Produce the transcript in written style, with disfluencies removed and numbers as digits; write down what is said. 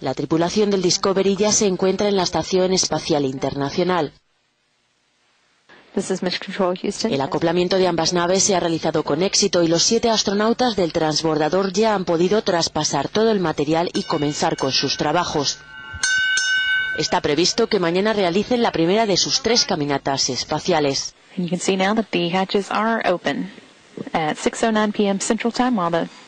La tripulación del Discovery ya se encuentra en la Estación Espacial Internacional. El acoplamiento de ambas naves se ha realizado con éxito y los 7 astronautas del transbordador ya han podido traspasar todo el material y comenzar con sus trabajos. Está previsto que mañana realicen la primera de sus 3 caminatas espaciales. You can see now that the hatches are open at 6:09 p.m. Central Time while the